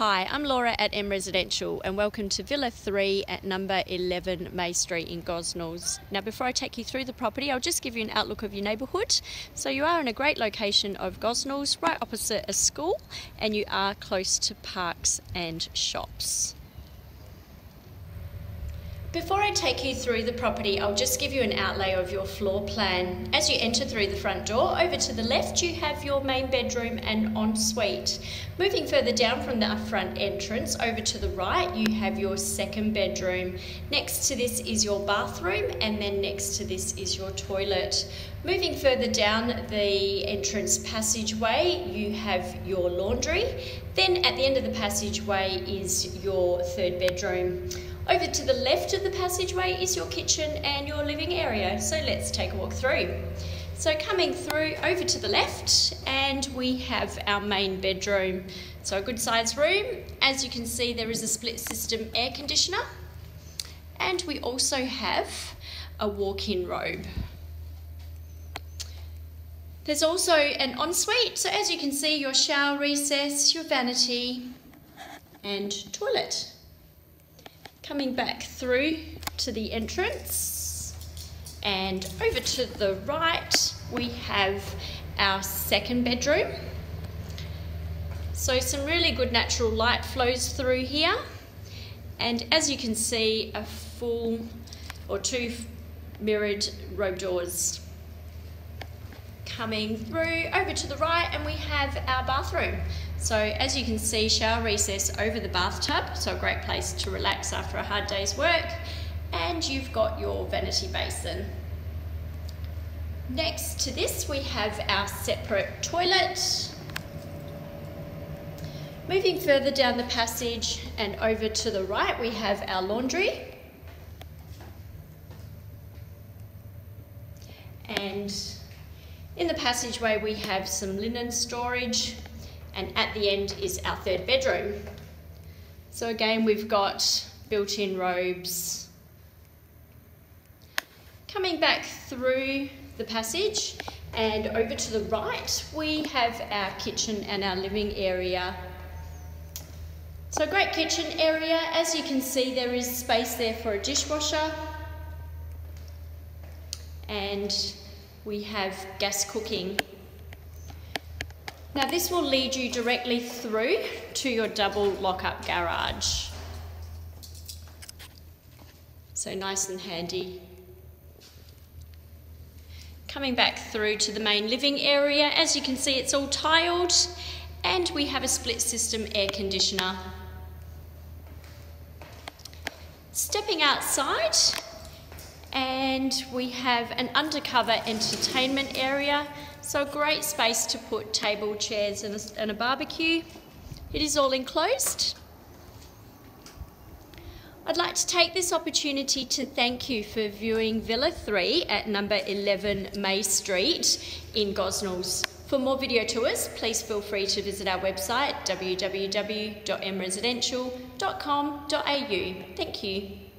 Hi, I'm Laura at M Residential and welcome to Villa 3 at number 11 May Street in Gosnells. Now before I take you through the property, I'll just give you an outlook of your neighbourhood. So you are in a great location of Gosnells, right opposite a school, and you are close to parks and shops. Before I take you through the property, I'll just give you an outlay of your floor plan. As you enter through the front door, over to the left you have your main bedroom and ensuite. Moving further down from the front entrance, over to the right you have your second bedroom. Next to this is your bathroom, and then next to this is your toilet. Moving further down the entrance passageway, you have your laundry. Then at the end of the passageway is your third bedroom. Over to the left of the passageway is your kitchen and your living area. So let's take a walk through. So coming through over to the left, and we have our main bedroom. So a good sized room. As you can see, there is a split system air conditioner. And we also have a walk-in robe. There's also an ensuite. So as you can see, your shower recess, your vanity and toilet. Coming back through to the entrance and over to the right we have our second bedroom. So some really good natural light flows through here, and as you can see, a full or two mirrored robe doors. Coming through over to the right and we have our bathroom. So as you can see, shower recess over the bathtub, so a great place to relax after a hard day's work, and you've got your vanity basin. Next to this we have our separate toilet. Moving further down the passage and over to the right we have our laundry. And in the passageway we have some linen storage, and at the end is our third bedroom. So again, we've got built-in robes. Coming back through the passage and over to the right we have our kitchen and our living area. So great kitchen area. As you can see, there is space there for a dishwasher, and we have gas cooking. Now this will lead you directly through to your double lock-up garage. So nice and handy. Coming back through to the main living area, as you can see, it's all tiled and we have a split system air conditioner. Stepping outside, and we have an undercover entertainment area, so a great space to put table, chairs and a barbecue. It is all enclosed. I'd like to take this opportunity to thank you for viewing Villa 3 at number 11 May Street in Gosnells. For more video tours, please feel free to visit our website www.mresidential.com.au. Thank you.